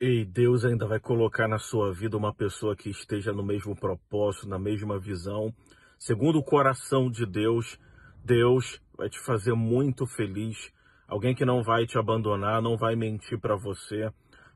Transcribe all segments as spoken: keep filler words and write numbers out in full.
E Deus ainda vai colocar na sua vida uma pessoa que esteja no mesmo propósito, na mesma visão. Segundo o coração de Deus, Deus vai te fazer muito feliz. Alguém que não vai te abandonar, não vai mentir para você,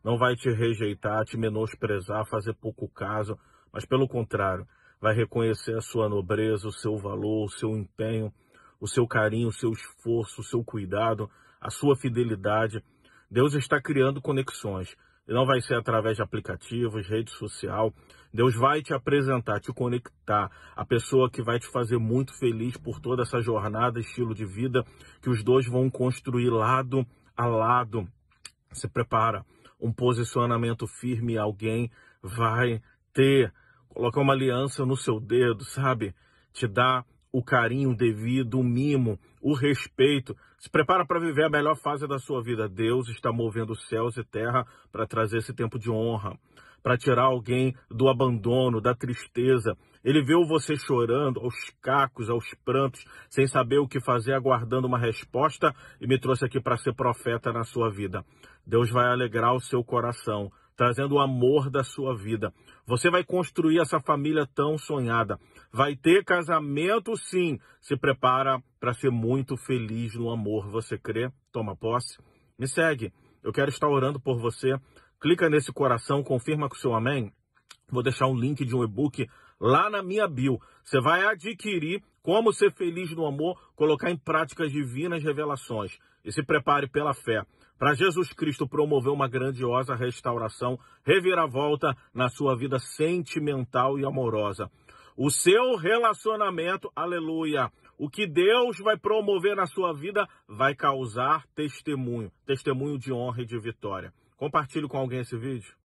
não vai te rejeitar, te menosprezar, fazer pouco caso, mas pelo contrário, vai reconhecer a sua nobreza, o seu valor, o seu empenho, o seu carinho, o seu esforço, o seu cuidado, a sua fidelidade. Deus está criando conexões, e não vai ser através de aplicativos, rede social. Deus vai te apresentar, te conectar, a pessoa que vai te fazer muito feliz por toda essa jornada, estilo de vida, que os dois vão construir lado a lado. Se prepara, um posicionamento firme, alguém vai ter, colocar uma aliança no seu dedo, sabe? Te dá o carinho devido, o mimo, o respeito. Se prepara para viver a melhor fase da sua vida. Deus está movendo céus e terra para trazer esse tempo de honra, para tirar alguém do abandono, da tristeza. Ele viu você chorando aos cacos, aos prantos, sem saber o que fazer, aguardando uma resposta, e me trouxe aqui para ser profeta na sua vida. Deus vai alegrar o seu coração, trazendo o amor da sua vida. Você vai construir essa família tão sonhada. Vai ter casamento, sim. Se prepara para ser muito feliz no amor. Você crê? Toma posse. Me segue. Eu quero estar orando por você. Clica nesse coração, confirma com o seu amém. Vou deixar um link de um e-book lá na minha bio. Você vai adquirir Como Ser Feliz no Amor, colocar em prática as divinas revelações. E se prepare pela fé para Jesus Cristo promover uma grandiosa restauração, reviravolta na sua vida sentimental e amorosa. O seu relacionamento, aleluia, o que Deus vai promover na sua vida vai causar testemunho, testemunho de honra e de vitória. Compartilhe com alguém esse vídeo.